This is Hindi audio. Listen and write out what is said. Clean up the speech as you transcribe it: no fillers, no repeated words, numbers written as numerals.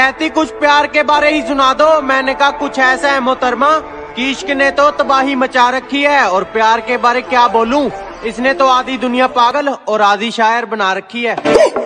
कहती कुछ प्यार के बारे ही सुना दो। मैंने कहा कुछ ऐसा है मोहतरमा कि इश्क ने तो तबाही मचा रखी है और प्यार के बारे क्या बोलूं, इसने तो आधी दुनिया पागल और आधी शायर बना रखी है।